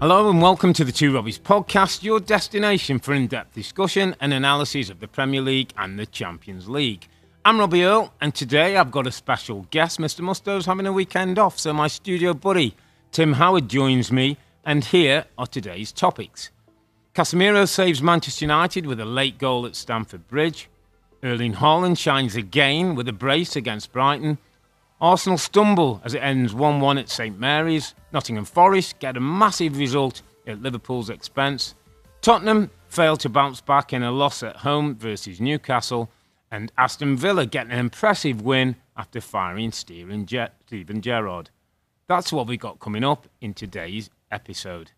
Hello and welcome to the Two Robbies podcast, your destination for in-depth discussion and analysis of the Premier League and the Champions League. I'm Robbie Earle, and today I've got a special guest. Mr. Musto's having a weekend off, so my studio buddy Tim Howard joins me, and here are today's topics. Casemiro saves Manchester United with a late goal at Stamford Bridge. Erling Haaland shines again with a brace against Brighton. Arsenal stumble as it ends 1-1 at St Mary's. Nottingham Forest get a massive result at Liverpool's expense. Tottenham fail to bounce back in a loss at home versus Newcastle. And Aston Villa get an impressive win after firing Steven Gerrard. That's what we got coming up in today's episode.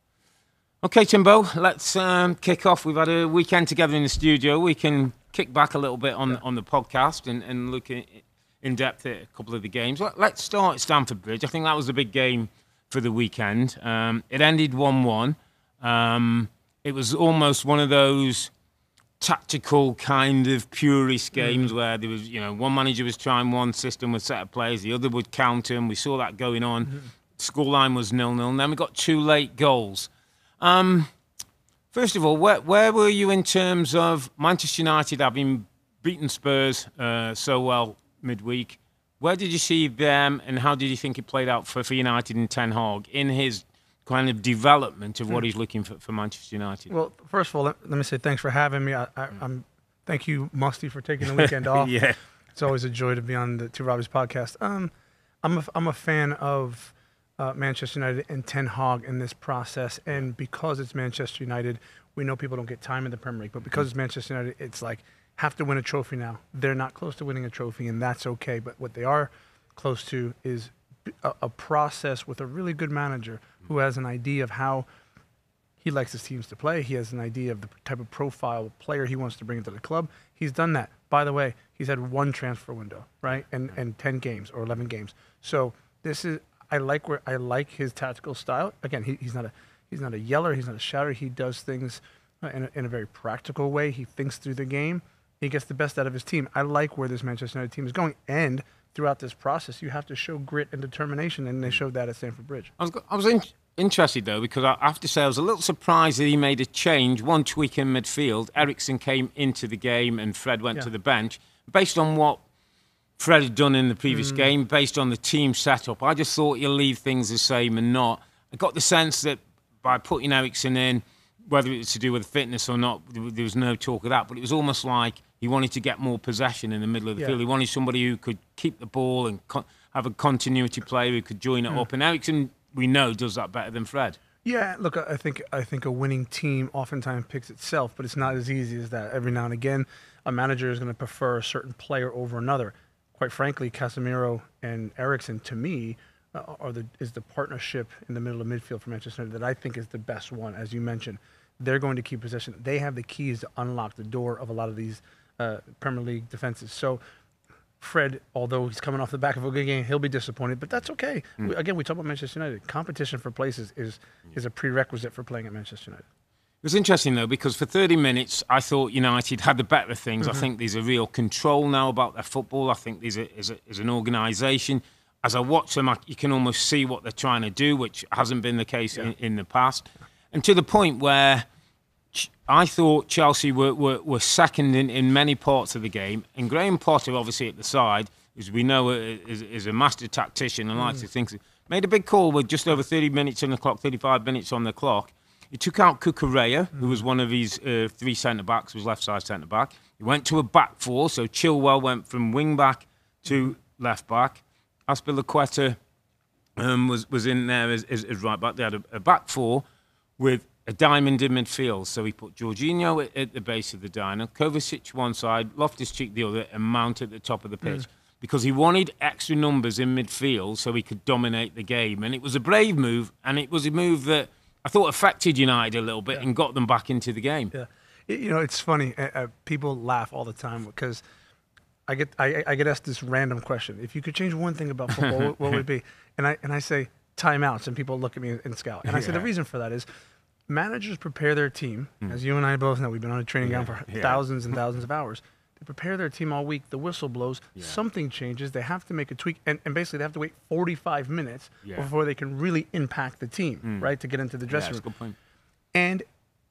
OK, Timbo, let's kick off. We've had a weekend together in the studio. We can kick back a little bit on the podcast and look at in depth at a couple of the games. Let's start at Stamford Bridge. I think that was the big game for the weekend. It ended 1-1. It was almost one of those tactical kind of purist games where there was, you know, one manager was trying one system with a set of players, the other would counter, and we saw that going on. Scoreline was 0-0, and then we got two late goals. First of all, where were you in terms of Manchester United having beaten Spurs so well midweek? Where did you see them, and how did you think it played out for United and Ten Hag in his kind of development of what he's looking for Manchester United? Well, first of all, let me say thanks for having me. Thank you, Musty, for taking the weekend off. Yeah, it's always a joy to be on the Two Robbies podcast. I'm a fan of Manchester United and Ten Hag in this process, and because it's Manchester United, we know people don't get time in the Premier League, but because it's Manchester United, it's like, have to win a trophy now. They're not close to winning a trophy, and that's okay. But what they are close to is a process with a really good manager who has an idea of how he likes his teams to play. He has an idea of the type of profile of player he wants to bring into the club. He's done that. By the way, he's had one transfer window, right? And 10 games or 11 games. So this is, I like his tactical style. Again, he's not a yeller. He's not a shouter. He does things in a very practical way. He thinks through the game. He gets the best out of his team. I like where this Manchester United team is going. And throughout this process, you have to show grit and determination, and they showed that at Stamford Bridge. I was interested, though, because I have to say I was a little surprised that he made a change, one tweak in midfield. Eriksen came into the game and Fred went to the bench. Based on what Fred had done in the previous game, based on the team setup, I just thought you'll leave things the same and not. I got the sense that by putting Eriksen in, whether it was to do with fitness or not, there was no talk of that, but it was almost like he wanted to get more possession in the middle of the field. He wanted somebody who could keep the ball and have a continuity player who could join it up. And Eriksen, we know, does that better than Fred. Yeah, look, I think a winning team oftentimes picks itself, but it's not as easy as that. Every now and again, a manager is going to prefer a certain player over another. Quite frankly, Casemiro and Eriksen, to me, is the partnership in the middle of midfield for Manchester United that I think is the best one, as you mentioned. They're going to keep possession. They have the keys to unlock the door of a lot of these Premier League defenses. So Fred, although he's coming off the back of a good game, he'll be disappointed, but that's okay. We talk about Manchester United. Competition for places is a prerequisite for playing at Manchester United. It was interesting, though, because for 30 minutes, I thought United had the better things. I think there's a real control now about their football. I think there's an organisation. As I watch them, you can almost see what they're trying to do, which hasn't been the case in the past. And to the point where I thought Chelsea were second in many parts of the game. And Graham Potter, obviously at the side, as we know, is a master tactician and likes to think, made a big call with just over 30 minutes on the clock, 35 minutes on the clock. He took out Cucurella, who was one of his three centre-backs, was left-side centre-back. He went to a back four, so Chilwell went from wing-back to left-back. Aspilicueta was in there as right-back. They had a back four with a diamond in midfield. So he put Jorginho at the base of the diamond, Kovacic one side, Loftus-Cheek the other, and Mount at the top of the pitch because he wanted extra numbers in midfield so he could dominate the game. And it was a brave move, and it was a move that I thought affected United a little bit and got them back into the game. Yeah, it's funny. People laugh all the time because I get asked this random question. If you could change one thing about football, what would it be? And I say timeouts, and people look at me and scowl. And I say the reason for that is managers prepare their team, as you and I both know. We've been on a training ground for thousands and thousands of hours. They prepare their team all week. The whistle blows. Yeah. Something changes. They have to make a tweak. And basically, they have to wait 45 minutes before they can really impact the team, right, to get into the dressing room. That's a good point. And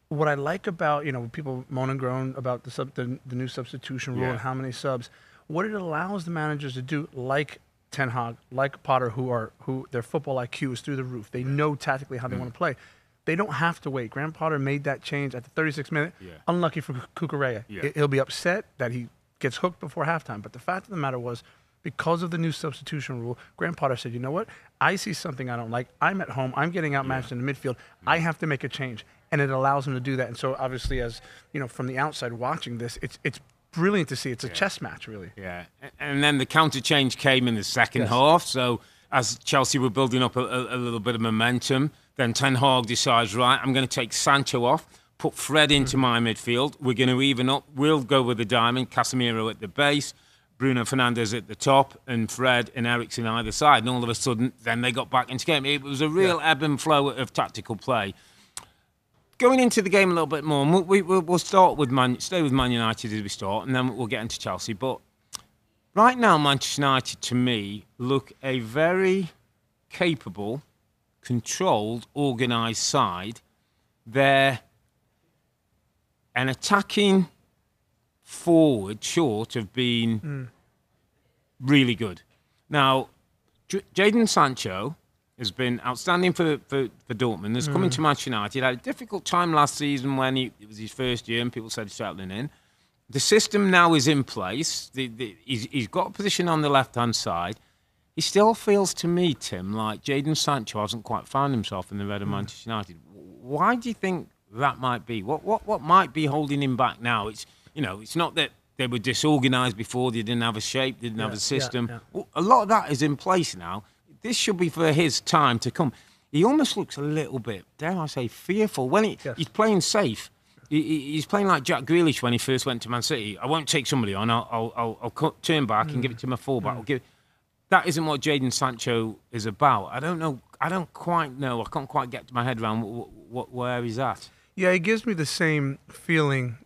what I like about, you know, people moan and groan about the new substitution rule and how many subs, what it allows the managers to do, like Ten Hag, like Potter, who their football IQ is through the roof. They know tactically how they want to play. They don't have to wait. Graham Potter made that change at the 36th minute. Yeah. Unlucky for Kukurea. Yeah. He'll be upset that he gets hooked before halftime. But the fact of the matter was, because of the new substitution rule, Graham Potter said, you know what? I see something I don't like. I'm at home. I'm getting outmatched in the midfield. I have to make a change. And it allows him to do that. And so obviously, as you know, from the outside watching this, it's brilliant to see. It's a chess match, really. Yeah. And then the counter change came in the second half. So as Chelsea were building up a little bit of momentum, then Ten Hag decides, right, I'm going to take Sancho off, put Fred into my midfield. We're going to even up. We'll go with the diamond, Casemiro at the base, Bruno Fernandes at the top, and Fred and Eriksen either side. And all of a sudden, then they got back into game. It was a real ebb and flow of tactical play. Going into the game a little bit more, and we'll start with stay with Man United as we start, and then we'll get into Chelsea. But right now, Manchester United, to me, look a very capable, controlled, organised side. They're an attacking forward short of being really good. Now, Jadon Sancho has been outstanding for Dortmund. Has come into Manchester United. He had a difficult time last season when it was his first year and people said settling in. The system now is in place. He's got a position on the left-hand side. He still feels to me, Tim, like Jadon Sancho hasn't quite found himself in the red of Manchester United. Why do you think that might be? What might be holding him back now? It's, you know, it's not that they were disorganised before. They didn't have a shape. Didn't have a system. Yeah, yeah. A lot of that is in place now. This should be for his time to come. He almost looks a little bit, dare I say, fearful. When he's playing safe. He's playing like Jack Grealish when he first went to Man City. I won't take somebody on. I'll turn back and give it to my fullback. That isn't what Jadon Sancho is about. I don't know. I don't quite know. I can't quite get my head around where he's at. Yeah, it gives me the same feeling.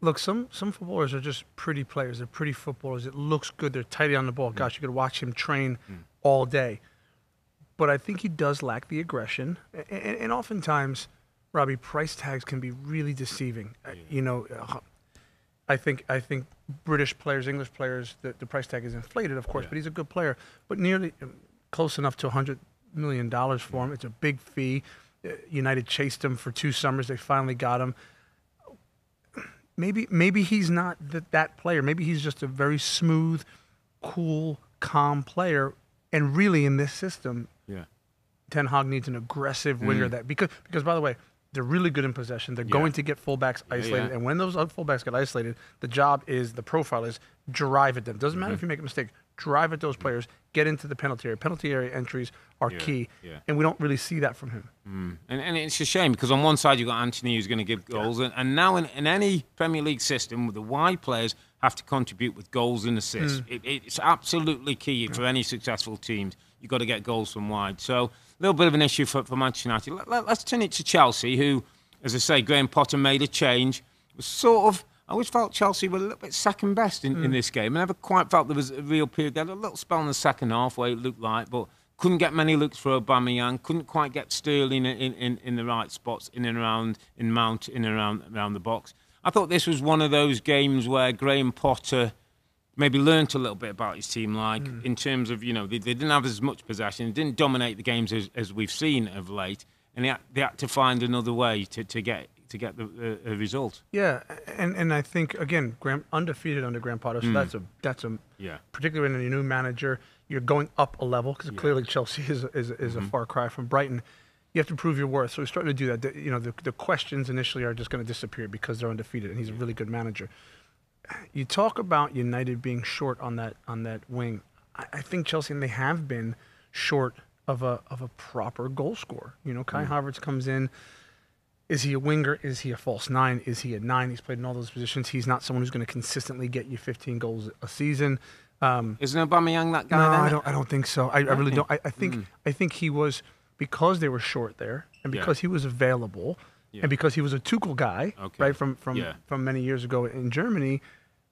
Look, some footballers are just pretty players. They're pretty footballers. It looks good. They're tidy on the ball. Gosh, you could watch him train all day. But I think he does lack the aggression. And oftentimes, Robbie, price tags can be really deceiving. Yeah. You know, I think British players, English players, the price tag is inflated, of course, but he's a good player. But nearly close enough to $100 million for him. It's a big fee. United chased him for 2 summers. They finally got him. Maybe he's not that player. Maybe he's just a very smooth, cool, calm player. And really, in this system, Ten Hag needs an aggressive winger that because by the way, they're really good in possession. They're going to get fullbacks isolated. And when those other fullbacks get isolated, the job is, the profile is, drive at them. Doesn't matter if you make a mistake. Drive at those players. Get into the penalty area. Penalty area entries are key. Yeah. And we don't really see that from him. And it's a shame because on one side you've got Antony who's going to give goals. And now in any Premier League system, the wide players have to contribute with goals and assists. It's absolutely key for any successful teams. You've got to get goals from wide. So a little bit of an issue for Manchester United. Let's turn it to Chelsea, who, as I say, Graham Potter made a change. Was sort of, I always felt Chelsea were a little bit second best in this game. I never quite felt there was a real period. They had a little spell in the second half where it looked like, but couldn't get many looks for Aubameyang, couldn't quite get Sterling in the right spots, in and around, in Mount, in and around the box. I thought this was one of those games where Graham Potter maybe learnt a little bit about his team, like in terms of, you know, they didn't have as much possession, didn't dominate the games as we've seen of late, and they had to find another way to get the result. Yeah, and I think, again, undefeated under Graham Potter, so that's a particularly when you're a new manager, you're going up a level, because clearly Chelsea is a far cry from Brighton. You have to prove your worth, so he's starting to do that. You know, the questions initially are just going to disappear because they're undefeated, and he's a really good manager. You talk about United being short on that wing. I think Chelsea, and they have been short of a proper goal scorer. You know, Kai Havertz comes in. Is he a winger? Is he a false 9? Is he a 9? He's played in all those positions. He's not someone who's going to consistently get you 15 goals a season. Isn't Aubameyang that guy? No, then? I don't think so. I really don't. I think he was, because they were short there, and because he was available. and because he was a Tuchel guy, right, from many years ago in Germany,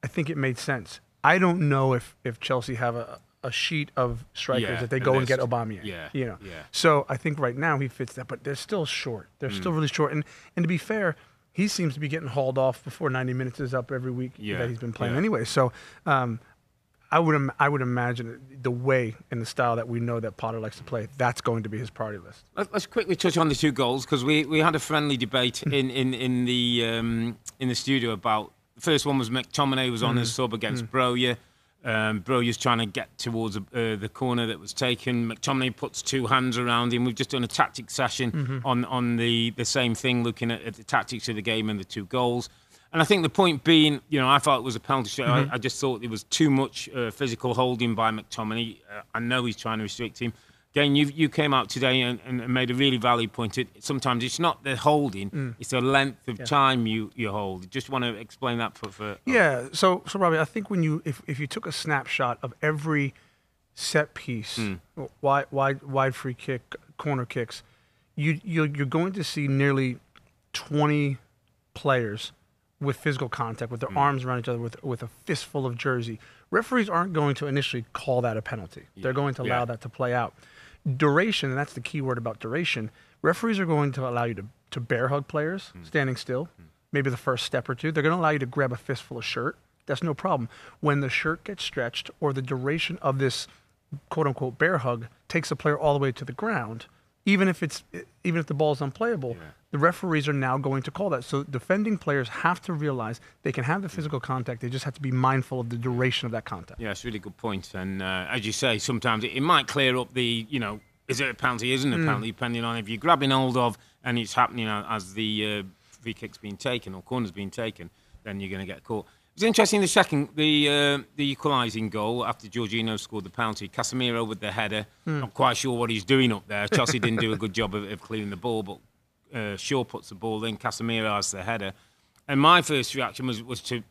I think it made sense. I don't know if Chelsea have a sheet of strikers that they go and get Aubameyang. So I think right now he fits that, but they're still short. They're still really short. And to be fair, he seems to be getting hauled off before 90 minutes is up every week that he's been playing anyway. So I would imagine the way and the style that we know that Potter likes to play, that's going to be his party list. Let's quickly touch on the two goals, because we had a friendly debate in the studio about the first one was McTominay was on his sub against Broya. Broya's trying to get towards the corner that was taken. McTominay puts two hands around him. We've just done a tactic session on the same thing, looking at the tactics of the game and the two goals. And I think the point being, you know, I thought it was a penalty shot. I just thought it was too much physical holding by McTominay. I know he's trying to restrict him. Again, you came out today and made a really valid point. Sometimes it's not the holding, it's the length of time you hold. Just want to explain that for so Robbie, I think when if you took a snapshot of every set piece, wide free kick, corner kicks, you're going to see nearly 20 players with physical contact, with their arms around each other, with a fistful of jersey. Referees aren't going to initially call that a penalty. They're going to allow that to play out. Duration, and that's the key word about duration, referees are going to allow you to bear hug players, standing still, maybe the first step or two. They're going to allow you to grab a fistful of shirt. That's no problem. When the shirt gets stretched or the duration of this quote-unquote bear hug takes the player all the way to the ground, even if the ball's unplayable, the referees are now going to call that. So defending players have to realize they can have the physical contact. They just have to be mindful of the duration of that contact. Yeah, it's a really good point. And as you say, sometimes it might clear up the, you know, is it a penalty, isn't it a penalty, depending on if you're grabbing hold of and it's happening as the free kick's being taken or corner's being taken, then you're going to get caught. It was interesting, the equalising goal after Jorginho scored the penalty. Casemiro with the header. Not quite sure what he's doing up there. Chelsea didn't do a good job of clearing the ball, but Shaw puts the ball in. Casemiro has the header. And my first reaction was to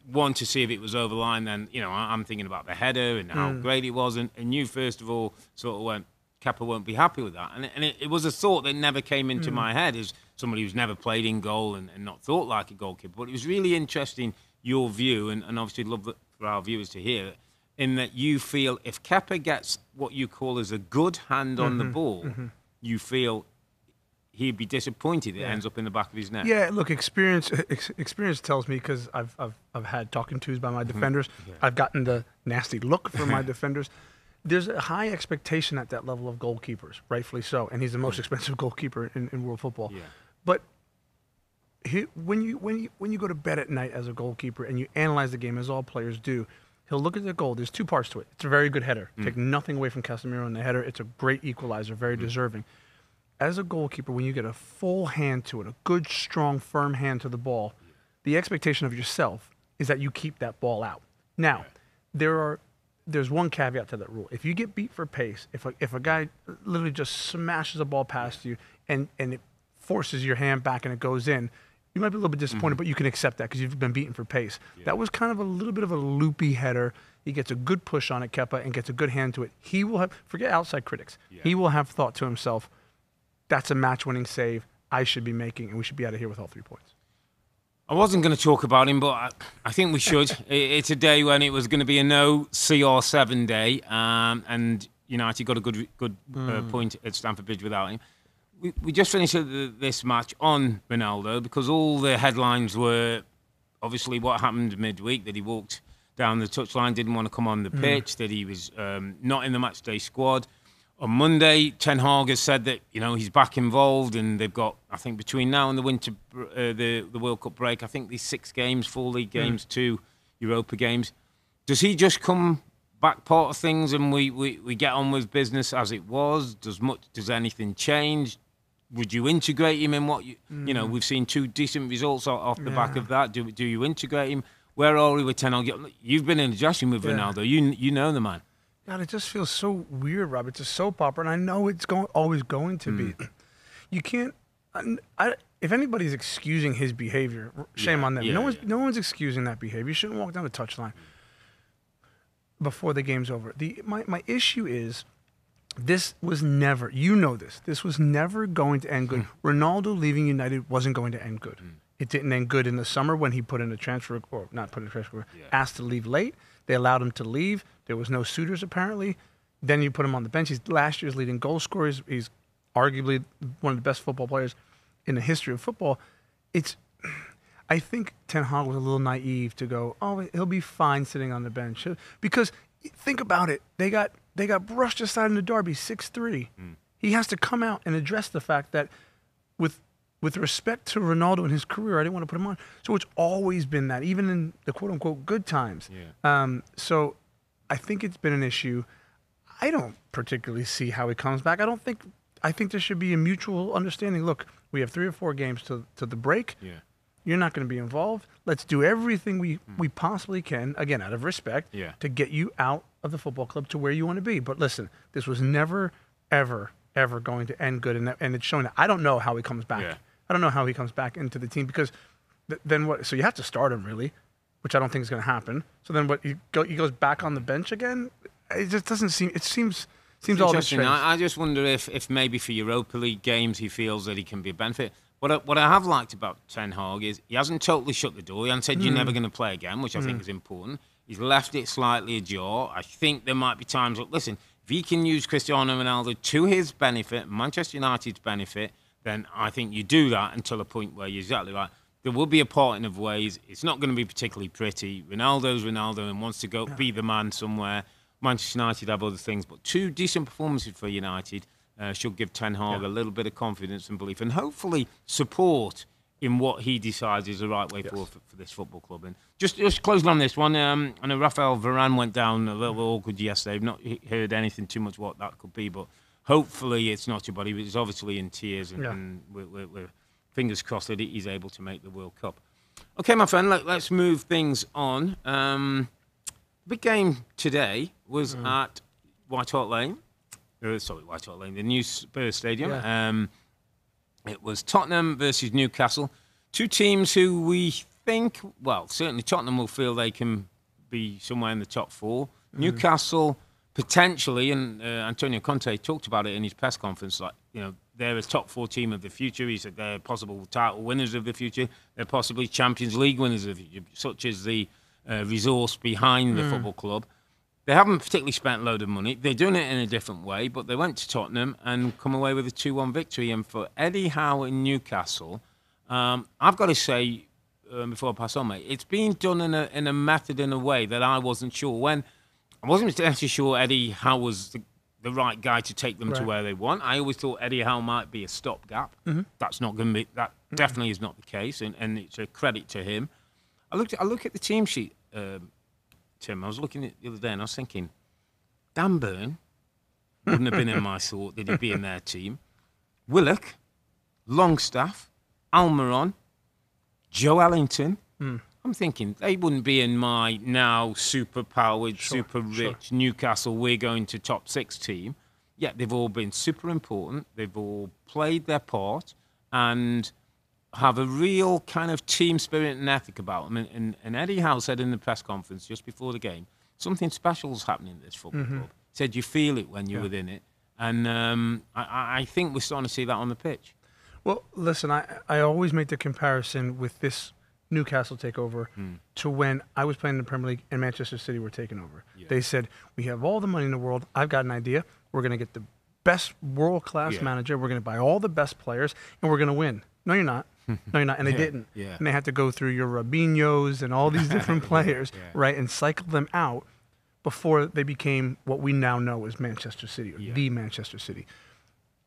see if it was over line. Then, you know, I'm thinking about the header and how great it was. And you, first of all, sort of went, Kepa won't be happy with that. And it was a thought that never came into my head as somebody who's never played in goal and not thought like a goalkeeper. But it was really interesting, your view, and obviously love for our viewers to hear it, in that you feel if Kepa gets what you call as a good hand on the ball, you feel he'd be disappointed it ends up in the back of his net. Yeah, look, experience tells me, because I've had talking twos by my defenders. I've gotten the nasty look from my defenders. There's a high expectation at that level of goalkeepers, rightfully so, and he's the most expensive goalkeeper in world football. But when you go to bed at night as a goalkeeper and you analyze the game, as all players do, he'll look at the goal. There's two parts to it. It's a very good header. Take nothing away from Casemiro in the header. It's a great equalizer, very deserving. As a goalkeeper, when you get a full hand to it, a good, strong, firm hand to the ball, the expectation of yourself is that you keep that ball out. Now, there's one caveat to that rule. If you get beat for pace, if a guy literally just smashes a ball past you and it forces your hand back and it goes in, you might be a little bit disappointed, but you can accept that because you've been beaten for pace. That was kind of a little bit of a loopy header. He gets a good push on it, Kepa, and gets a good hand to it. He will have, forget outside critics, he will have thought to himself, that's a match-winning save I should be making, and we should be out of here with all 3 points. I wasn't going to talk about him, but I think we should. It's a day when it was going to be a no CR7 day, and United got a good point at Stamford Bridge without him. We just finished this match on Ronaldo because all the headlines were obviously what happened midweek, that he walked down the touchline, didn't want to come on the pitch, that he was not in the matchday squad. On Monday, Ten Hag has said that he's back involved, and they've got, I think, between now and the winter, the World Cup break, I think these 6 games, 4 league games, 2 Europa games. Does he just come back part of things and we get on with business as it was? Does anything change? Would you integrate him in what you know? We've seen 2 decent results off the back of that. Do you integrate him? Where are we with Ten Hag? You've been in a dressing with Ronaldo. You know the man. God, it just feels so weird, Rob. It's a soap opera, and I know it's always going to be. You can't. If anybody's excusing his behavior, shame on them. No one's excusing that behavior. You shouldn't walk down the touchline before the game's over. My issue is, This was never, you know this, this was never going to end good. Ronaldo leaving United wasn't going to end good. It didn't end good in the summer when he put in a transfer, or not put in a transfer, asked to leave late. They allowed him to leave. There was no suitors apparently. Then you put him on the bench. He's last year's leading goal scorer. He's arguably one of the best football players in the history of football. It's, I think Ten Hag was a little naive to go, oh, he'll be fine sitting on the bench. Because think about it. They got brushed aside in the derby, 6-3. He has to come out and address the fact that with respect to Ronaldo and his career, I didn't want to put him on. So it's always been that, even in the quote-unquote good times. So I think it's been an issue. I don't particularly see how he comes back. I think there should be a mutual understanding. Look, we have 3 or 4 games to the break. You're not going to be involved. Let's do everything we possibly can, again, out of respect, to get you out of the football club to where you want to be. But listen, this was never, ever, ever going to end good, and it's showing that. I don't know how he comes back. I don't know how he comes back into the team, because then what? So you have to start him, really, which I don't think is going to happen. So then what? He goes back on the bench again? It just doesn't seem – it seems all interesting. I just wonder if maybe for Europa League games he feels that he can be a benefit. What I have liked about Ten Hag is he hasn't totally shut the door. He hasn't said you're never going to play again, which I think is important. He's left it slightly ajar. I think there might be times, look, listen, if he can use Cristiano Ronaldo to his benefit, Manchester United's benefit, then I think you do that until a point where you're exactly right. There will be a parting of ways. It's not going to be particularly pretty. Ronaldo's Ronaldo and wants to go be the man somewhere. Manchester United have other things, but 2 decent performances for United should give Ten Hag a little bit of confidence and belief, and hopefully support in what he decides is the right way forward for this football club. And just closing on this one, I know Raphael Varane went down a little bit awkward yesterday. I've not heard anything too much what that could be, but hopefully it's not too bad. He's obviously in tears, and we're fingers crossed that he's able to make the World Cup. Okay, my friend, let's move things on. Big game today was at White Hart Lane. White Hart Lane, the new Spurs Stadium. It was Tottenham versus Newcastle. 2 teams who we think, well, certainly Tottenham will feel they can be somewhere in the top 4. Newcastle, potentially, and Antonio Conte talked about it in his press conference, like, you know, they're a top 4 team of the future. He said they're possible title winners of the future. They're possibly Champions League winners of the future, such as the resource behind the football club. They haven't particularly spent a load of money. They're doing it in a different way, but they went to Tottenham and come away with a 2-1 victory. And for Eddie Howe in Newcastle, I've got to say, before I pass on, mate, it's being done in a method, in a way that I wasn't sure. When I wasn't necessarily sure Eddie Howe was the right guy to take them to where they want. I always thought Eddie Howe might be a stopgap. That's not going to be. That definitely is not the case, and it's a credit to him. I look at the team sheet, Tim. I was looking at the other day and I was thinking, Dan Burn wouldn't have been in my thought that he'd be in their team. Willock, Longstaff, Almiron, Joe Allington. I'm thinking they wouldn't be in my now super-powered, super-rich Newcastle, we're going to top 6 team. Yet they've all been super important. They've all played their part and have a real kind of team spirit and ethic about them. And Eddie Howe said in the press conference just before the game, something special's happening at this football club. He said you feel it when you're within it. And I think we're starting to see that on the pitch. Well, listen, I always make the comparison with this Newcastle takeover to when I was playing in the Premier League and Manchester City were taken over. They said, we have all the money in the world. I've got an idea. We're going to get the best world-class manager. We're going to buy all the best players, and we're going to win. No, you're not. No, you're not. And they didn't. And they had to go through your Robinhos and all these different players, right, and cycle them out before they became what we now know as Manchester City, or the Manchester City.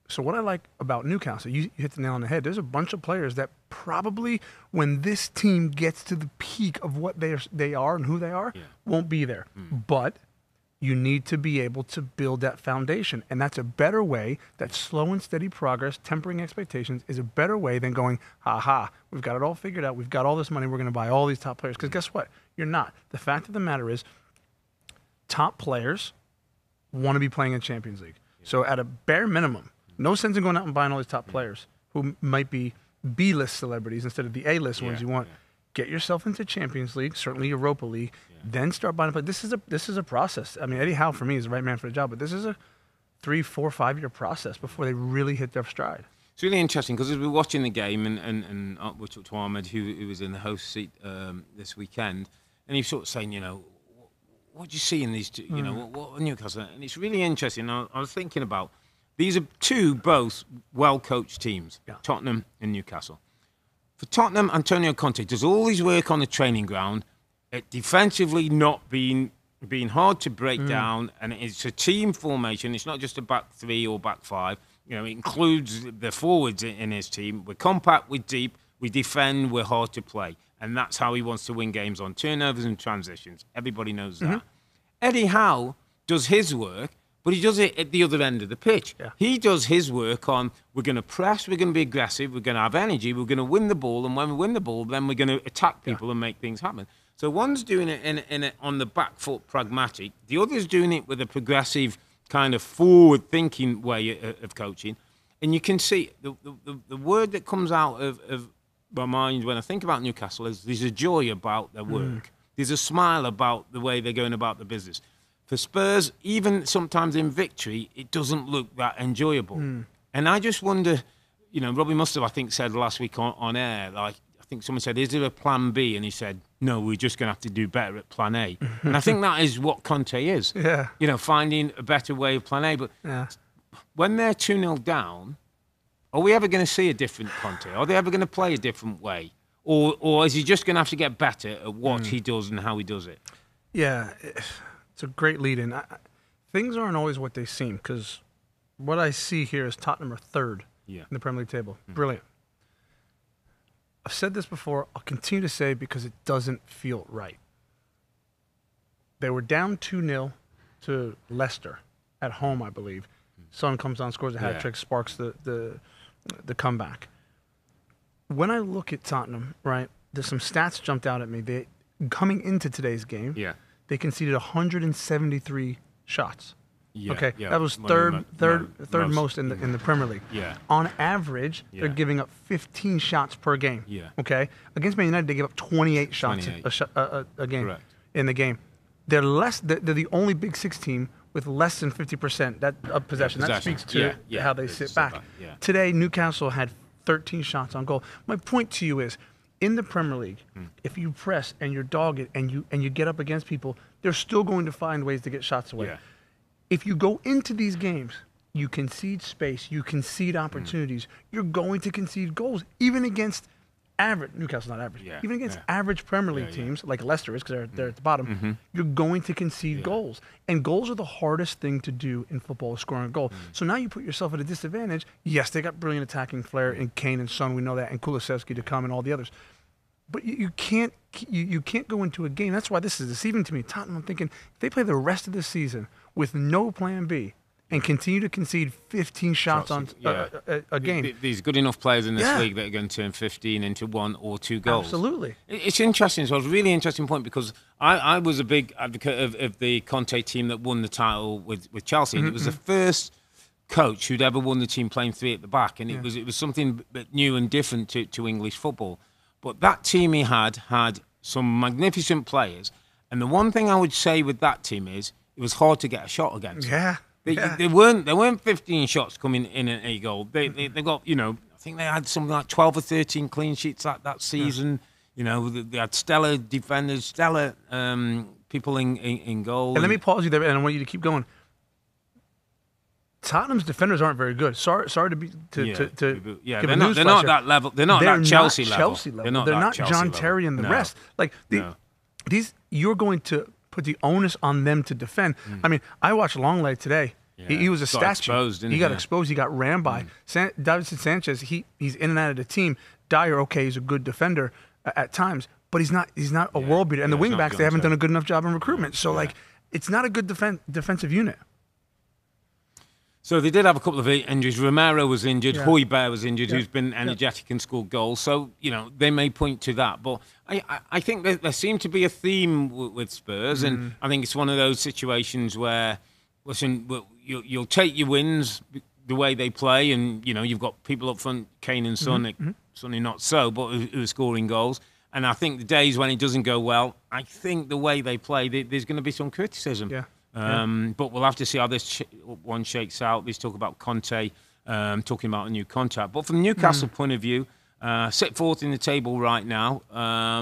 So what I like about Newcastle, you hit the nail on the head, there's a bunch of players that probably when this team gets to the peak of what they are and who they are, won't be there. But you need to be able to build that foundation. And that's a better way. That slow and steady progress, tempering expectations, is a better way than going, ha-ha, we've got it all figured out. We've got all this money. We're going to buy all these top players. Because guess what? You're not. The fact of the matter is top players want to be playing in Champions League. So at a bare minimum, no sense in going out and buying all these top players who might be B-list celebrities instead of the A-list ones you want. Get yourself into Champions League, certainly Europa League, then start buying. But this is a process. I mean, Eddie Howe for me is the right man for the job, but this is a 3, 4, 5 year process before they really hit their stride. It's really interesting because as we were watching the game, and we talked to Ahmed, who was in the host seat this weekend, and he was sort of saying, you know, what do you see in these two, you know, what Newcastle? And it's really interesting. I was thinking about, these are both well-coached teams, yeah. Tottenham and Newcastle. For Tottenham, Antonio Conte does all his work on the training ground, at defensively not being hard to break down, and it's a team formation. It's not just a back three or back five. You know, it includes the forwards in his team. We're compact, we're deep, we defend, we're hard to play. And that's how he wants to win games, on turnovers and transitions. Everybody knows that. Eddie Howe does his work, but he does it at the other end of the pitch. Yeah. He does his work on, we're going to press, we're going to be aggressive, we're going to have energy, we're going to win the ball, and when we win the ball, then we're going to attack people and make things happen. So one's doing it on the back foot, pragmatic. The other's doing it with a progressive kind of forward-thinking way of coaching. And you can see the word that comes out of my mind when I think about Newcastle is there's a joy about their work. There's a smile about the way they're going about the business. For Spurs, even sometimes in victory, it doesn't look that enjoyable. And I just wonder, you know, Robbie must have, I think, said last week on air, like, I think someone said, is there a plan B? And he said, no, we're just going to have to do better at plan A. And I think that is what Conte is. Yeah. You know, finding a better way of plan A. But when they're 2-0 down, are we ever going to see a different Conte? Are they ever going to play a different way? Or is he just going to have to get better at what he does and how he does it? Yeah, it's a great lead-in. Things aren't always what they seem, because what I see here is Tottenham are third in the Premier League table. Brilliant. I've said this before, I'll continue to say, because it doesn't feel right. They were down 2-0 to Leicester at home, I believe. Son comes on, scores a hat trick, sparks the comeback. When I look at Tottenham, right, there's some stats jumped out at me. They, coming into today's game, they conceded 173 shots. Yeah, okay, that was third most in the Premier League. On average, they're giving up 15 shots per game. Okay, against Man United, they gave up 28 shots a game. Correct. In the game. They're the only Big Six team with less than 50% of possession. That speaks to how they sit back. Today, Newcastle had 13 shots on goal. My point to you is, in the Premier League, if you press and you're dogged and you get up against people, they're still going to find ways to get shots away. Yeah. If you go into these games, you concede space, you concede opportunities, you're going to concede goals, even against average, Newcastle's not average, even against average Premier League teams, like Leicester is, because they're at the bottom, you're going to concede goals. And goals are the hardest thing to do in football, scoring a goal. So now you put yourself at a disadvantage. Yes, they got brilliant attacking flair in Kane and Son, we know that, and Kulusevski to come and all the others. But you can't go into a game. That's why this is deceiving to me. Tottenham, I'm thinking, if they play the rest of the season with no plan B and continue to concede 15 shots on a game. There's good enough players in this league that are going to turn 15 into 1 or 2 goals. Absolutely. It's interesting. So it's a really interesting point, because I was a big advocate of the Conte team that won the title with Chelsea. And it was the first coach who'd ever won the team playing 3 at the back. And it was something new and different to English football. But that team he had some magnificent players. And the one thing I would say with that team is it was hard to get a shot against. Yeah. They weren't 15 shots coming in at a goal. They got, you know, I think they had something like 12 or 13 clean sheets that season. Yeah. You know, they had stellar defenders, stellar people in goal. And let me pause you there, and I want you to keep going. Tottenham's defenders aren't very good. Sorry to be to give a newsflash. They're not that level. They're not that Chelsea level. They're not John Terry and the rest. Like these, you're going to put the onus on them to defend. I mean, I watched Longley today. Yeah. He was a statue. He got exposed. He got rammed by. Davinson Sanchez. He's in and out of the team. Dyer, okay, he's a good defender at times, but he's not a world beater. And the wing backs, they haven't done a good enough job in recruitment. So like, it's not a good defensive unit. So they did have a couple of injuries. Romero was injured. Yeah. Højbjerg was injured, who's been energetic and scored goals. So, you know, they may point to that. But I think there seemed to be a theme with Spurs. And I think it's one of those situations where, listen, you'll take your wins the way they play. And, you know, you've got people up front, Kane and Son, certainly not so, but who are scoring goals. And I think the days when it doesn't go well, I think the way they play, there's going to be some criticism. Yeah. But we'll have to see how this one shakes out. There's talk about Conte, talking about a new contract. But from Newcastle point of view, set fourth in the table right now,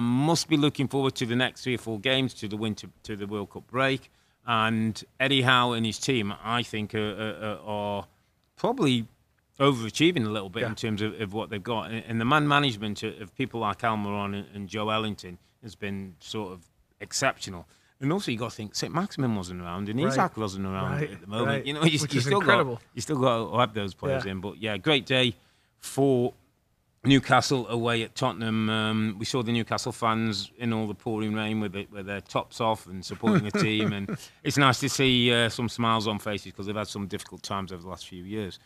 must be looking forward to the next 3 or 4 games, to the winter, to the World Cup break. And Eddie Howe and his team, I think, are probably overachieving a little bit in terms of what they've got. And the man management of people like Almiron and Joe Ellington has been sort of exceptional. And also, you've got to think, St. Maximin wasn't around and Isak wasn't around at the moment. You know, you still got to have those players in. But, yeah, great day for Newcastle away at Tottenham. We saw the Newcastle fans in all the pouring rain with their tops off and supporting the team. And it's nice to see some smiles on faces because they've had some difficult times over the last few years.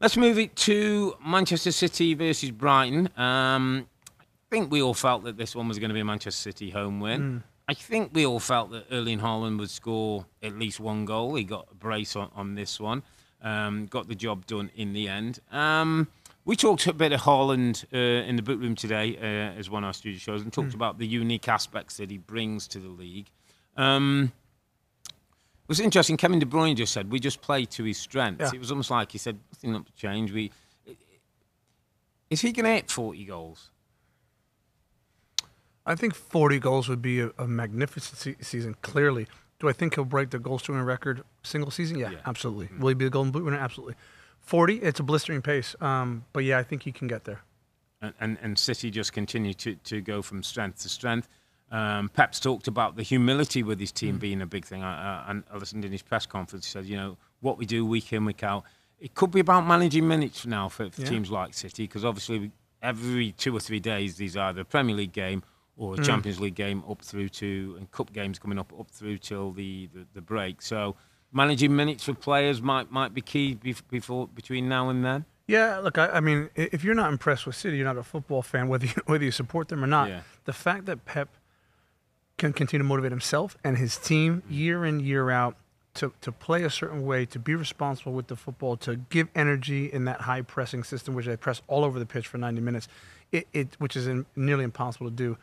Let's move it to Manchester City versus Brighton. I think we all felt that this one was going to be a Manchester City home win. I think we all felt that Erling Haaland would score at least one goal. He got a brace on this one. Got the job done in the end. We talked a bit of Haaland in the boot room today as one of our studio shows, and talked about the unique aspects that he brings to the league. It was interesting. Kevin De Bruyne just said, we just play to his strengths. It was almost like he said, nothing up to change. Is he going to hit 40 goals? I think 40 goals would be a magnificent season, clearly. Do I think he'll break the goal-scoring record single season? Yeah, absolutely. Will he be a Golden Boot winner? Absolutely. 40, it's a blistering pace. But, yeah, I think he can get there. And City just continue to go from strength to strength. Pep's talked about the humility with his team being a big thing. I listened in his press conference. He said, you know, what we do week in, week out. It could be about managing minutes now for teams like City, because obviously every 2 or 3 days there's either a Premier League game or a Champions League game up through to, and Cup games coming up through till the break. So managing minutes for players might be key between now and then. Yeah, look, I mean, if you're not impressed with City, you're not a football fan, whether you support them or not. Yeah. The fact that Pep can continue to motivate himself and his team year in, year out to play a certain way, to be responsible with the football, to give energy in that high pressing system, which they press all over the pitch for 90 minutes, which is nearly impossible to do.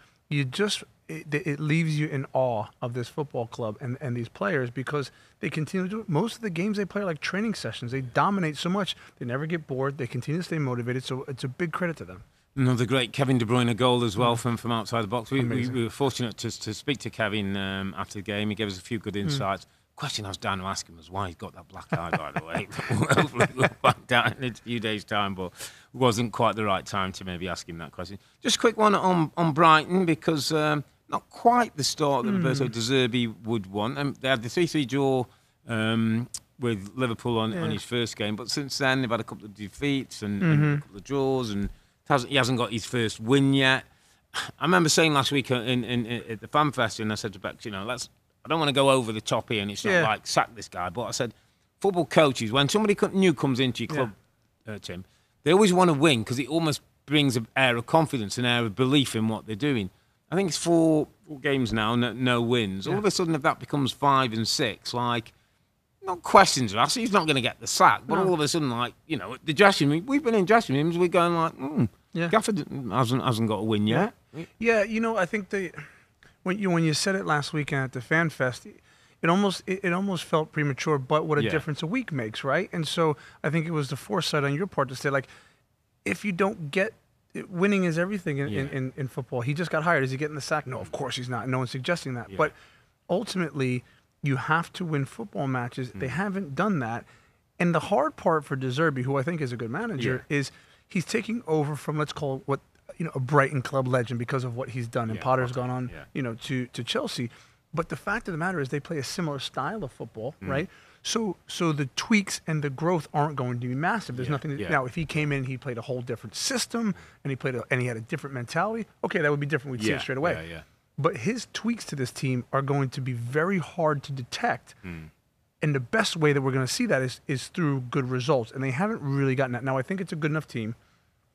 It leaves you in awe of this football club and these players, because they continue to do it. Most of the games they play are like training sessions. They dominate so much, they never get bored. They continue to stay motivated, so it's a big credit to them. Another great Kevin De Bruyne goal as well from outside the box. We were fortunate to speak to Kevin after the game. He gave us a few good insights. Question I was down to ask him was why he's got that black eye, by the way. Hopefully we'll find out in a few days' time, but it wasn't quite the right time to maybe ask him that question. Just a quick one on Brighton, because not quite the start that Roberto De Zerbi would want. They had the 3-3 draw with Liverpool on his first game, but since then they've had a couple of defeats and a couple of draws, and he hasn't got his first win yet. I remember saying last week at the Fan Fest, and I said to Bex, you know, I don't want to go over the top here, and it's not like sack this guy. But I said, football coaches, when somebody new comes into your club, Tim, they always want to win, because it almost brings an air of confidence, an air of belief in what they're doing. I think it's 4 games now, no wins. All of a sudden, if that becomes 5 and 6, like, not questions are asked. He's not going to get the sack. But all of a sudden, like, you know, the dressing room, we've been in dressing rooms, we're going like, Gaffer hasn't got a win yet. Yeah, you know, I think they... When you said it last weekend at the Fan Fest, it almost felt premature, but what a difference a week makes, right? And so I think it was the foresight on your part to say, like, if you don't get – winning is everything in football. He just got hired. Is he getting the sack? No, of course he's not. No one's suggesting that. Yeah. But ultimately, you have to win football matches. They haven't done that. And the hard part for De Zerbi, who I think is a good manager, is he's taking over from, let's call it what – you know, a Brighton club legend because of what he's done. And Potter's gone on, you know, to Chelsea. But the fact of the matter is they play a similar style of football, right? So the tweaks and the growth aren't going to be massive. There's nothing to, now, if he came in, he played a whole different system and he had a different mentality, okay, that would be different. We'd see it straight away. Yeah. But his tweaks to this team are going to be very hard to detect. And the best way that we're going to see that is through good results. And they haven't really gotten that. Now, I think it's a good enough team.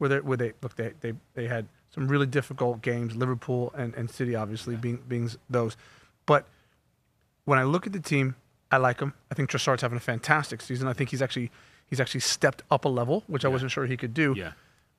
They had some really difficult games, Liverpool and City, obviously, being those. But when I look at the team, I like him. I think Trossard's having a fantastic season. I think he's actually stepped up a level, which I wasn't sure he could do. Yeah.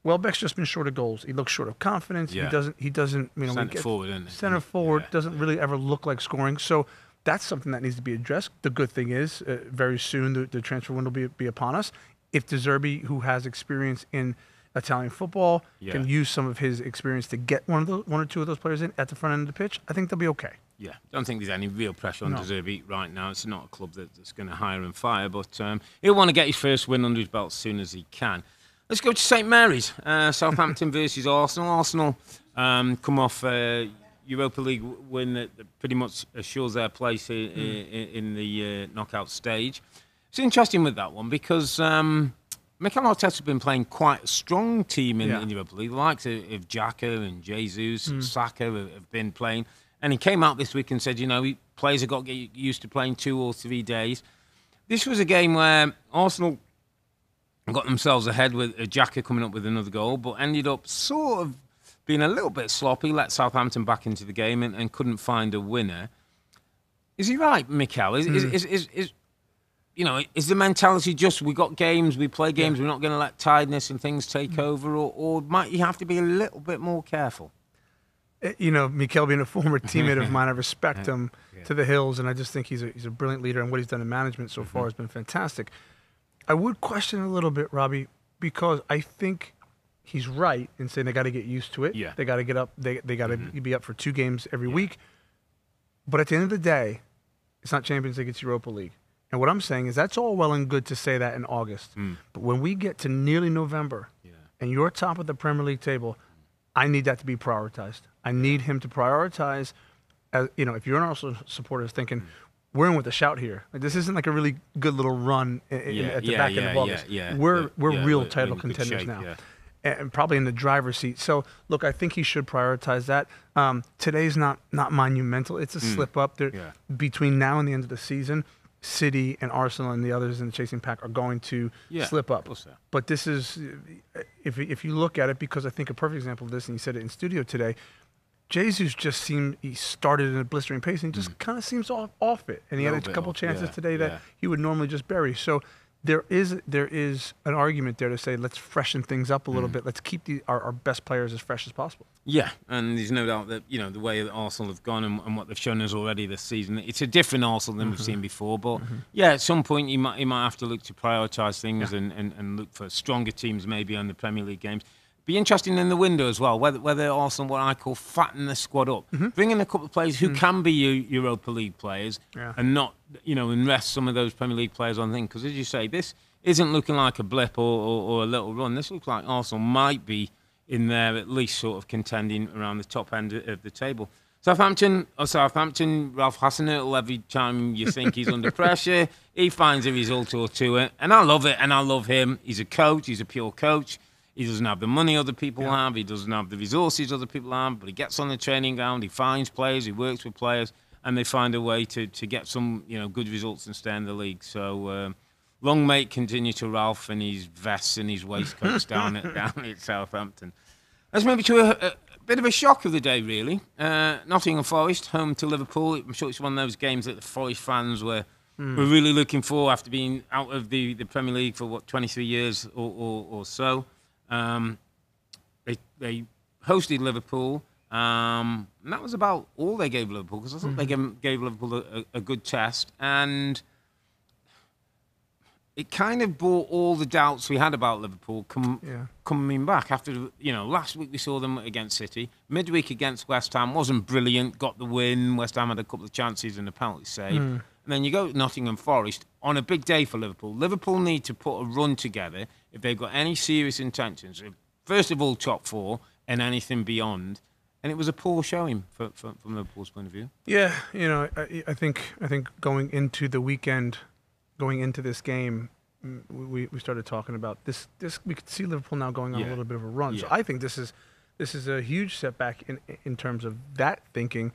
Welbeck's just been short of goals. He looks short of confidence. He doesn't. You know, center forward doesn't really ever look like scoring. So that's something that needs to be addressed. The good thing is, very soon the transfer window will be upon us. If De Zerbi, who has experience in Italian football, can use some of his experience to get one or two of those players in at the front end of the pitch, I think they'll be okay. Yeah, don't think there's any real pressure on De Zerbi right now. It's not a club that's going to hire and fire, but he'll want to get his first win under his belt as soon as he can. Let's go to St Mary's, Southampton versus Arsenal. Arsenal come off a Europa League win that pretty much assures their place in the knockout stage. It's interesting with that one because Mikel Arteta's been playing quite a strong team in Europa League. The likes of Xhaka and Jesus, Saka have been playing. And he came out this week and said, you know, players have got to get used to playing 2 or 3 days. This was a game where Arsenal got themselves ahead with Xhaka coming up with another goal, but ended up sort of being a little bit sloppy, let Southampton back into the game and couldn't find a winner. Is he right, Mikel? Is the mentality just we got games, we play games, we're not going to let tiredness and things take over, or might you have to be a little bit more careful? You know, Mikel being a former teammate of mine, I respect him to the hills, and I just think he's a brilliant leader, and what he's done in management so far has been fantastic. I would question a little bit, Robbie, because I think he's right in saying they got to get used to it. Yeah. They got to get up. They got to be up for 2 games every week. But at the end of the day, it's not Champions League, it's Europa League. And what I'm saying is that's all well and good to say that in August. But when we get to nearly November and you're top of the Premier League table, I need that to be prioritized. I need him to prioritize. You know, if you're an Arsenal supporter thinking, we're in with a shout here. Like, this isn't like a really good little run at the back end of August. We're real title contenders now. Yeah. And probably in the driver's seat. So, look, I think he should prioritize that. Today's not monumental. It's a slip up. Between now and the end of the season, City and Arsenal and the others in the chasing pack are going to slip up. But this is, if you look at it, because I think a perfect example of this, and you said it in studio today, Jesus just seemed, he started at a blistering pace and just kind of seems off it. And he had a couple chances today that he would normally just bury. So there is an argument there to say, let's freshen things up a little bit. Let's keep our best players as fresh as possible. Yeah, and there's no doubt that, you know, the way that Arsenal have gone and what they've shown us already this season, it's a different Arsenal than we've seen before. But, at some point you might have to look to prioritise things and look for stronger teams maybe on the Premier League games. Be interesting in the window as well, whether Arsenal, what I call, fatten the squad up. Bring in a couple of players who can be Europa League players and not, you know, and rest some of those Premier League players on things. Because as you say, this isn't looking like a blip or a little run. This looks like Arsenal might be in there at least sort of contending around the top end of the table. Southampton, Ralph Hasenhüttl, every time you think he's under pressure, he finds a result or two. And I love it, and I love him. He's a coach. He's a pure coach. He doesn't have the money other people have. He doesn't have the resources other people have. But he gets on the training ground. He finds players. He works with players. And they find a way to get some, you know, good results and stay in the league. So long may continue to Ralph and his vests and his waistcoats down at Southampton. That's maybe to a bit of a shock of the day, really. Nottingham Forest, home to Liverpool. I'm sure it's one of those games that the Forest fans were really looking for after being out of the Premier League for, 23 years or so. They hosted Liverpool, and that was about all they gave Liverpool, because I thought they gave Liverpool a good test, and it kind of brought all the doubts we had about Liverpool coming back after, you know, last week we saw them against City, midweek against West Ham, wasn't brilliant, got the win, West Ham had a couple of chances and a penalty save, and then you go to Nottingham Forest on a big day for Liverpool. Liverpool need to put a run together if they've got any serious intentions. First of all, top 4 and anything beyond. And it was a poor showing from Liverpool's point of view. Yeah, you know, I think going into the weekend, going into this game, we started talking about this. We could see Liverpool now going on a little bit of a run. Yeah. So I think this is a huge setback in terms of that thinking.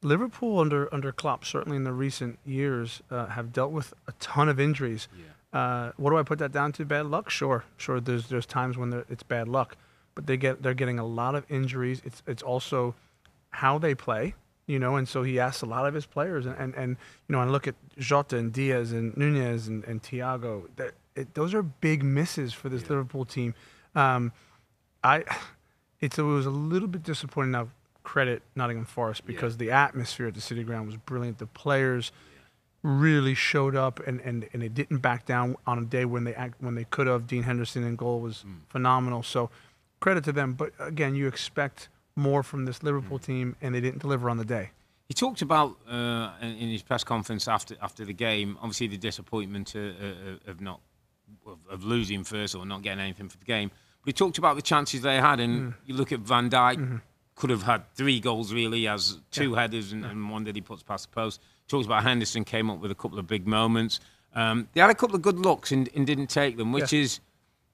Liverpool under Klopp, certainly in the recent years, have dealt with a ton of injuries. Yeah. What do I put that down to? Bad luck? Sure. There's times when it's bad luck, but they're getting a lot of injuries. It's also how they play, you know. And so he asks a lot of his players, and you know, I look at Jota and Diaz and Nunez and Thiago. Those are big misses for this Liverpool team. It was a little bit disappointing. Now, credit Nottingham Forest because the atmosphere at the City Ground was brilliant. The players really showed up and they didn't back down on a day when they could have. Dean Henderson in goal was phenomenal. So credit to them. But again, you expect more from this Liverpool team, and they didn't deliver on the day. He talked about in his press conference after the game, obviously the disappointment of losing first or not getting anything for the game. But he talked about the chances they had, and you look at Van Dijk could have had 3 goals really, as 2 headers and 1 that he puts past the post. He talks about Henderson came up with a couple of big moments. They had a couple of good looks and didn't take them, which is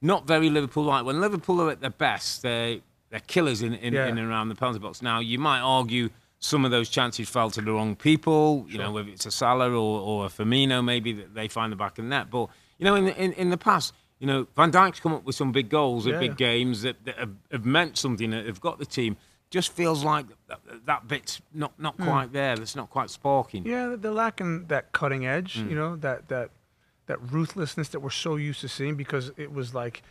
not very Liverpool-like. When Liverpool are at their best, they're killers in and around the penalty box. Now you might argue some of those chances fell to the wrong people, you know, whether it's a Salah or a Firmino, maybe that they find the back of the net. But, you know, in the past, you know, Van Dijk's come up with some big goals at big games that have meant something, that have got the team. Just feels like that bit's not quite there. That's not quite sparking. Yeah, they're lacking that cutting edge, you know, that ruthlessness that we're so used to seeing, because it was like,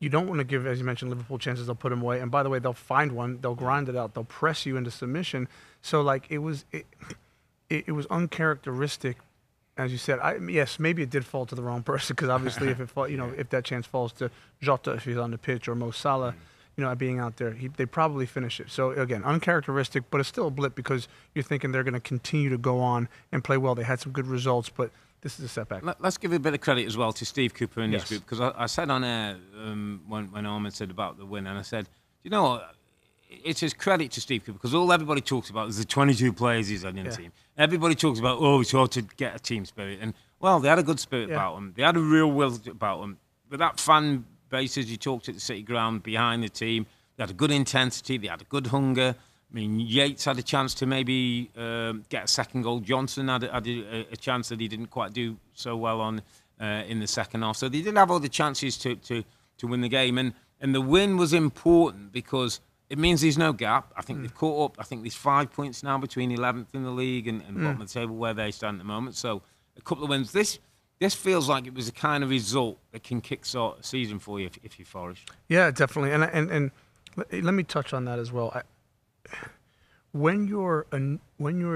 you don't want to give, as you mentioned, Liverpool chances. They'll put them away. And by the way, they'll find one. They'll grind it out. They'll press you into submission. So, like, it was uncharacteristic, as you said. Yes, maybe it did fall to the wrong person, because obviously if it fall, you know, if that chance falls to Jota, if he's on the pitch, or Mo Salah, you know, being out there, they probably finish it. So, again, uncharacteristic, but it's still a blip, because you're thinking they're going to continue to go on and play well. They had some good results, but this is a setback. Let's give a bit of credit as well to Steve Cooper and his group, because I said on air when Armand said about the win, and I said, you know what, it's his credit to Steve Cooper, because all everybody talks about is the 22 players he's had in the team. Everybody talks about, oh, it's hard to get a team spirit. And, well, they had a good spirit about them. They had a real will about them. But that fan base, as you talked at the City Ground, behind the team, they had a good intensity, they had a good hunger. I mean, Yates had a chance to maybe get a second goal. Johnson had a chance that he didn't quite do so well on in the second half. So they did have all the chances to win the game. And the win was important, because it means there's no gap. I think they've caught up. I think there's 5 points now between 11th in the league and bottom of the table where they stand at the moment. So a couple of wins. This feels like it was a kind of result that can kickstart a season for you if you Forest. Yeah, definitely. And let me touch on that as well. When you're a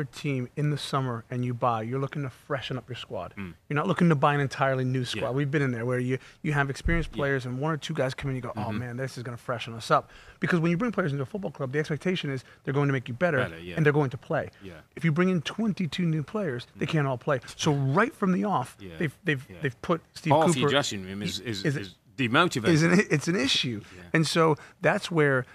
team in the summer and you buy, you're looking to freshen up your squad. You're not looking to buy an entirely new squad. We've been in there where you have experienced players and 1 or 2 guys come in and you go, oh man, this is going to freshen us up. Because when you bring players into a football club, the expectation is they're going to make you better and they're going to play. If you bring in 22 new players, they can't all play. So right from the off, they've put Steve Cooper. Half your dressing room is demotivated. It's an issue. And so that's where,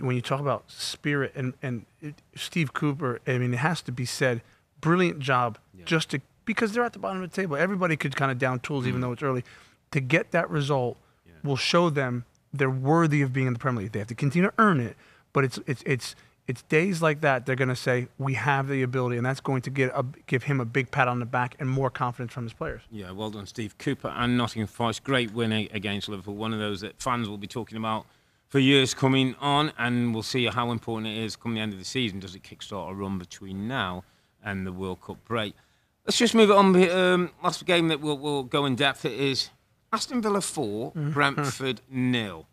when you talk about spirit and Steve Cooper, I mean, it has to be said, brilliant job just to, because they're at the bottom of the table. Everybody could kind of down tools, even though it's early. To get that result will show them they're worthy of being in the Premier League. They have to continue to earn it, but it's days like that they're going to say, we have the ability, and that's going to give him a big pat on the back and more confidence from his players. Yeah, well done, Steve Cooper and Nottingham Forest. Great win against Liverpool. One of those that fans will be talking about for years coming on, and we'll see how important it is come the end of the season. Does it kickstart a run between now and the World Cup break? Let's just move it on. Last game that we'll go in depth. It is Aston Villa 4, Brentford 0.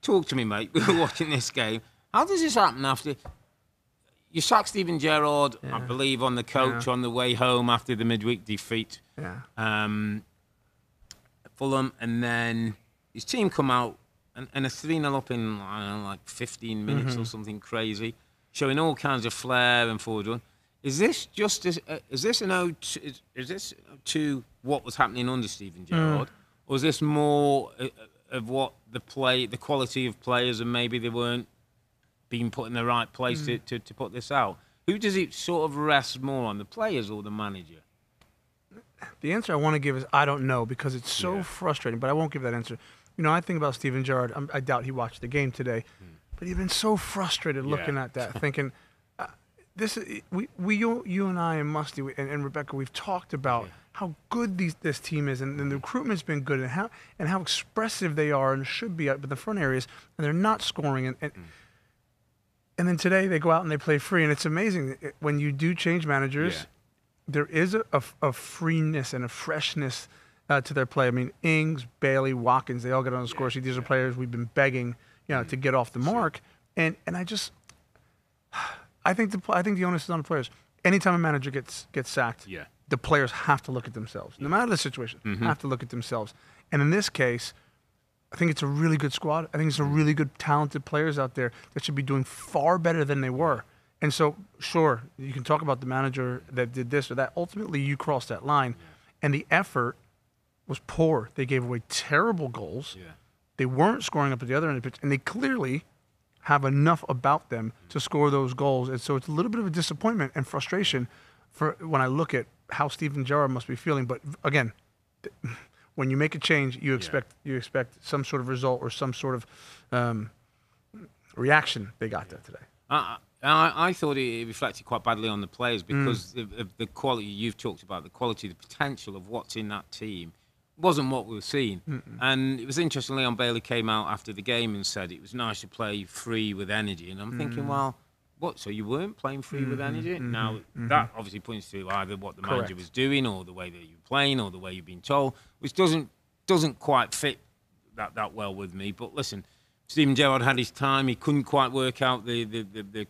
Talk to me, mate. We were watching this game. How does this happen after you sack Steven Gerrard, I believe, on the coach on the way home after the midweek defeat at Fulham, and then his team come out and a 3-0 up in, I don't know, like 15 minutes or something crazy, showing all kinds of flair and forward run. Is this just is this to what was happening under Steven Gerrard, or is this more of what the quality of players, and maybe they weren't being put in the right place to put this out? Who does it sort of rest more on, the players or the manager? The answer I want to give is I don't know, because it's so frustrating, but I won't give that answer. You know, I think about Steven Gerrard. I doubt he watched the game today, but he'd been so frustrated looking at that, thinking, "This is, you and I and Musty and Rebecca. We've talked about how good this team is, and the recruitment's been good, and how expressive they are and should be up in the front areas, and they're not scoring." And then today they go out and they play free, and it's amazing when you do change managers. There is a freeness and a freshness to their play. I mean, Ings, Bailey, Watkins, they all get on the score sheet. These are players we've been begging, you know, to get off the mark. And I just, I think the onus is on the players. Anytime a manager gets sacked, yeah, the players have to look at themselves. No matter the situation, have to look at themselves. And in this case, I think it's a really good squad. I think it's a really good, talented players out there that should be doing far better than they were. And so, sure, you can talk about the manager that did this or that. Ultimately, you crossed that line. Yeah. And the effort was poor. They gave away terrible goals. Yeah. They weren't scoring up at the other end of the pitch. And they clearly have enough about them to score those goals. And so it's a little bit of a disappointment and frustration for when I look at how Steven Gerrard must be feeling. But again, when you make a change, you expect some sort of result or some sort of reaction. They got that today. I thought it reflected quite badly on the players because of the quality you've talked about, the quality, the potential of what's in that team wasn't what we were seeing. And it was interesting, Leon Bailey came out after the game and said it was nice to play free with energy. And I'm thinking, well, what? So you weren't playing free with energy? Now, that obviously points to either what the manager was doing or the way that you're playing or the way you've been told, which doesn't quite fit that well with me. But listen, Steven Gerrard had his time. He couldn't quite work out the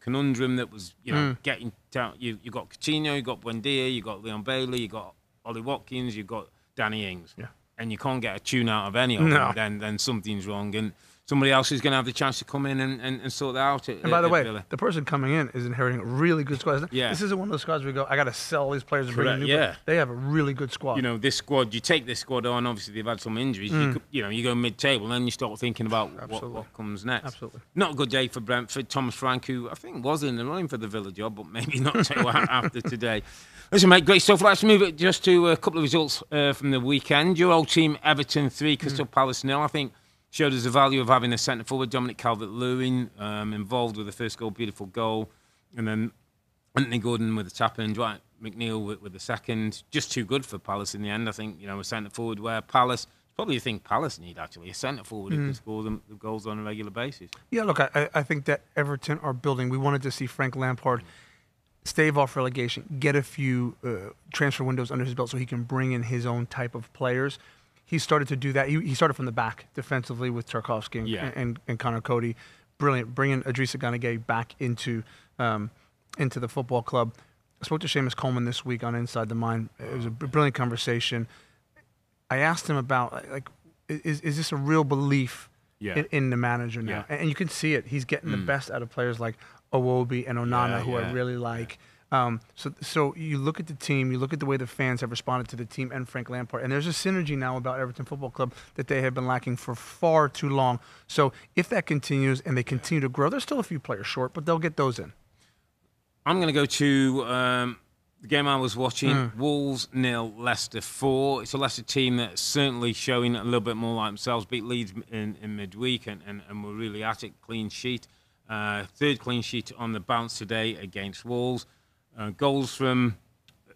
conundrum that was, you know, getting down. You got Coutinho, you got Buendia, you got Leon Bailey, you got Ollie Watkins, you got Danny Ings. Yeah. And you can't get a tune out of any of them. Then something's wrong. And somebody else is going to have the chance to come in and sort that out. And by the way, Villa, the person coming in is inheriting a really good squad. Yeah. This isn't one of those squads where you go, I got to sell all these players and bring in new players. They have a really good squad. You know, this squad, you take this squad on, obviously they've had some injuries. You go mid-table and then you start thinking about what comes next. Absolutely. Not a good day for Brentford. Thomas Frank, who I think was in the running for the Villa job, but maybe not so after today. Listen, mate, great stuff. Let's move it just to a couple of results from the weekend. Your old team, Everton 3, Crystal Palace 0. I think showed us the value of having a centre-forward, Dominic Calvert-Lewin, involved with the first goal, beautiful goal. And then Anthony Gordon with a tap-in, Dwight McNeil with the second. Just too good for Palace in the end, I think. You know, a centre-forward where Palace, probably the thing Palace need, actually, a centre-forward who can score them the goals on a regular basis. Yeah, look, I think that Everton are building. We wanted to see Frank Lampard stave off relegation, get a few transfer windows under his belt so he can bring in his own type of players. He started to do that. He started from the back defensively with Tarkowski and Connor Cody. Brilliant. Bringing Idrissa Ganagay back into the football club. I spoke to Seamus Coleman this week on Inside the Mind. It was a brilliant conversation. I asked him about, like, is this a real belief in the manager now? Yeah. And you can see it. He's getting the best out of players like Iwobi and Onana, who I really like. So you look at the team, you look at the way the fans have responded to the team and Frank Lampard, and there's a synergy now about Everton Football Club that they have been lacking for far too long. So if that continues and they continue to grow, there's still a few players short, but they'll get those in. I'm going to go to the game I was watching, Wolves 0, Leicester 4. It's a Leicester team that's certainly showing a little bit more like themselves, beat Leeds in midweek and were really at it, clean sheet. Third clean sheet on the bounce today against Wolves. Goals from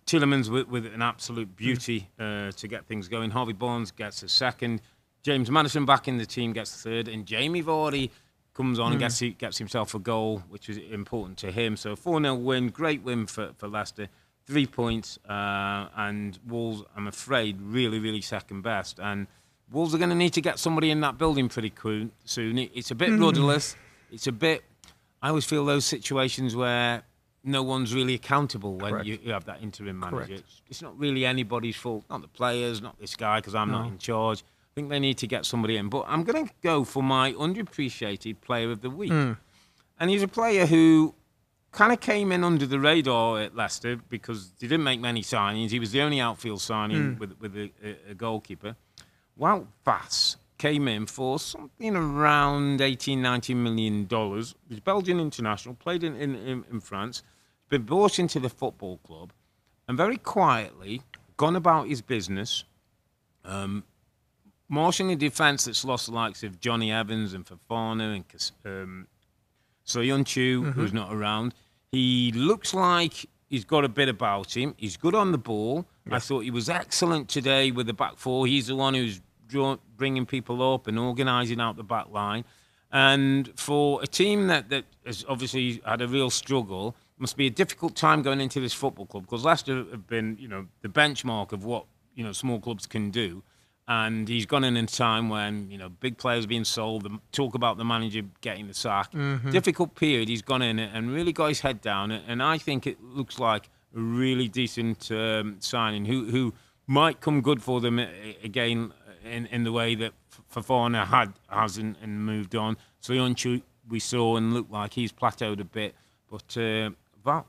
Tielemans with an absolute beauty to get things going. Harvey Barnes gets a second. James Maddison back in the team gets the third. And Jamie Vardy comes on and gets himself a goal, which is important to him. So 4-0 win, great win for Leicester. 3 points and Wolves, I'm afraid, really, really second best. And Wolves are going to need to get somebody in that building pretty soon. It's a bit rudderless. It's a bit... I always feel those situations where no one's really accountable when you have that interim manager. It's not really anybody's fault. Not the players, not this guy, because I'm not in charge. I think they need to get somebody in. But I'm going to go for my underappreciated player of the week. And he's a player who kind of came in under the radar at Leicester because they didn't make many signings. He was the only outfield signing with a goalkeeper. Wout Vass came in for something around $18, $19 million. He's Belgian international, played in France. Been brought into the football club and very quietly gone about his business, marshalling a defence that's lost the likes of Johnny Evans and Fofana and Soyuncu, who's not around. He looks like he's got a bit about him. He's good on the ball. Yeah. I thought he was excellent today with the back four. He's the one who's bringing people up and organising out the back line. And for a team that has obviously had a real struggle, must be a difficult time going into this football club because Leicester have been, you know, the benchmark of what, you know, small clubs can do. And he's gone in time when, you know, big players being sold, the talk about the manager getting the sack. Mm-hmm. Difficult period. He's gone in and really got his head down. And I think it looks like a really decent signing who might come good for them again in the way that Fofana hasn't and moved on. Soyuncu we saw and looked like he's plateaued a bit. But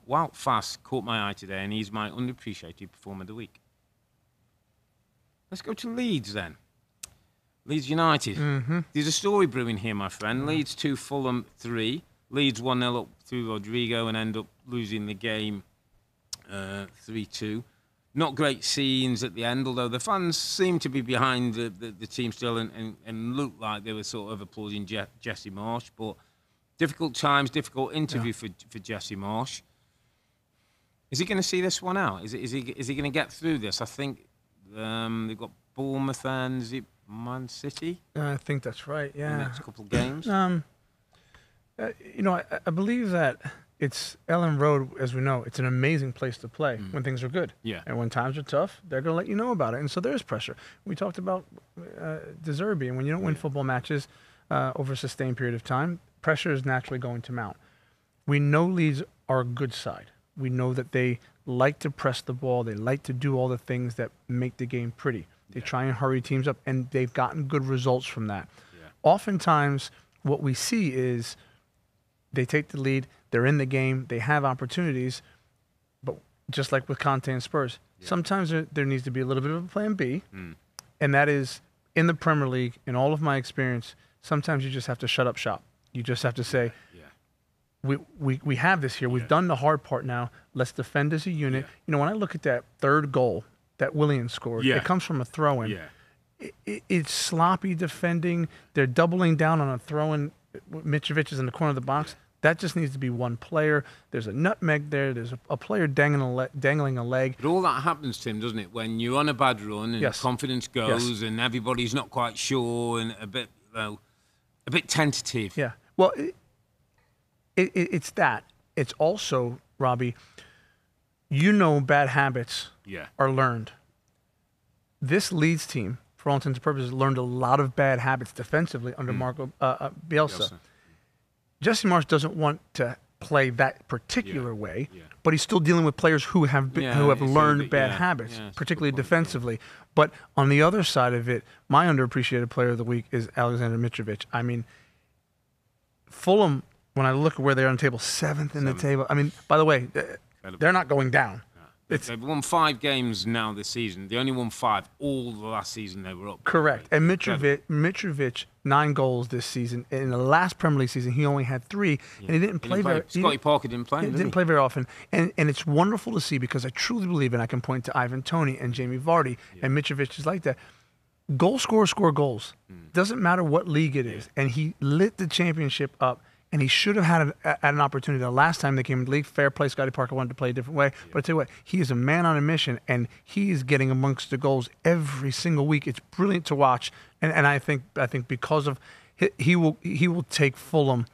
Wout Fass caught my eye today, and he's my underappreciated performer of the week. Let's go to Leeds then. Leeds United. Mm-hmm. There's a story brewing here, my friend. Mm-hmm. Leeds 2, Fulham 3. Leeds 1-0 up through Rodrigo and end up losing the game 3-2. Not great scenes at the end, although the fans seem to be behind the team still and looked like they were sort of applauding Jesse Marsh. But difficult times, difficult interview for Jesse Marsh. Is he going to see this one out? Is he going to get through this? I think... they've got Bournemouth and is it Man City? I think that's right, yeah. In the next couple of games. You know, I believe that it's Ellen Road, as we know, it's an amazing place to play when things are good. Yeah. And when times are tough, they're going to let you know about it. And so there's pressure. We talked about De Zerbi, and when you don't win football matches over a sustained period of time, pressure is naturally going to mount. We know Leeds are a good side. We know that they like to press the ball. They like to do all the things that make the game pretty. They try and hurry teams up, and they've gotten good results from that. Yeah. Oftentimes, what we see is they take the lead, they're in the game, they have opportunities, but just like with Conte and Spurs, sometimes there needs to be a little bit of a plan B, and that is, in the Premier League, in all of my experience, sometimes you just have to shut up shop. You just have to say, We have this here. We've done the hard part now. Let's defend as a unit. Yeah. You know, when I look at that third goal that Willian scored, it comes from a throw-in. Yeah. It's sloppy defending. They're doubling down on a throw-in. Mitrovic is in the corner of the box. Yeah. That just needs to be one player. There's a nutmeg there. There's a player dangling a leg. But all that happens, Tim, doesn't it? When you're on a bad run and confidence goes and everybody's not quite sure and a bit tentative. Yeah. Well... It's that. It's also, Robbie, you know bad habits are learned. This Leeds team, for all intents and purposes, learned a lot of bad habits defensively under Marco Bielsa. Jesse Marsch doesn't want to play that particular way, but he's still dealing with players who have been, who have learned bad habits, particularly defensively. But on the other side of it, my underappreciated player of the week is Alexander Mitrovic. I mean, Fulham... When I look where they're on the table, seventh in the table. I mean, by the way, they're not going down. They've won 5 games now this season. They only won 5 all the last season they were up. Correct. And Mitrovic, 9 goals this season. In the last Premier League season, he only had 3, and he didn't play very often. Scotty Parker didn't play. He didn't play very often. And it's wonderful to see because I truly believe, and I can point to Ivan Toney and Jamie Vardy, and Mitrovic is like that. Goal scorers score goals. Doesn't matter what league it is. And he lit the championship up. And he should have had an opportunity. The last time they came in the league, fair play, Scotty Parker wanted to play a different way. But I tell you what, he is a man on a mission, and he is getting amongst the goals every single week. It's brilliant to watch. And I think because of he will take Fulham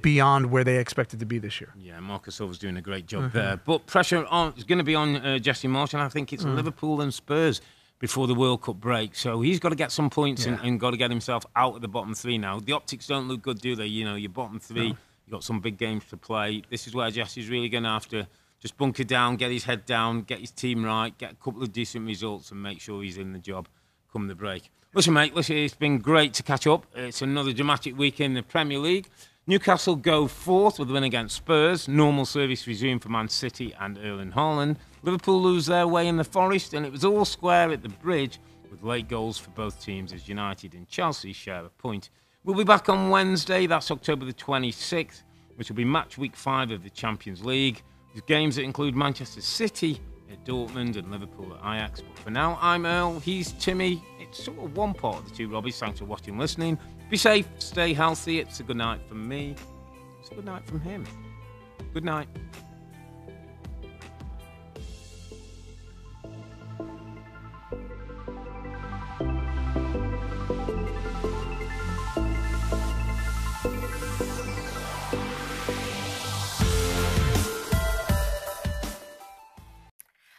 beyond where they expected to be this year. Yeah, Marcus Silva's doing a great job there. But pressure is going to be on Jesse Marsch, and I think it's Liverpool and Spurs before the World Cup break. So he's got to get some points and got to get himself out of the bottom 3 now. The optics don't look good, do they? You know, you're bottom 3, you've got some big games to play. This is where Jesse's really going to have to just bunker down, get his head down, get his team right, get a couple of decent results and make sure he's in the job come the break. Listen, mate, it's been great to catch up. It's another dramatic week in the Premier League. Newcastle go fourth with a win against Spurs. Normal service resumed for Man City and Erling Haaland. Liverpool lose their way in the Forest, and it was all square at the Bridge with late goals for both teams as United and Chelsea share a point. We'll be back on Wednesday. That's October the 26th, which will be match week 5 of the Champions League. There's games that include Manchester City at Dortmund and Liverpool at Ajax. But for now, I'm Earl. He's Timmy. It's sort of one part of the two, Robbie. Thanks for watching and listening. Be safe, stay healthy. It's a good night from me. It's a good night from him. Good night.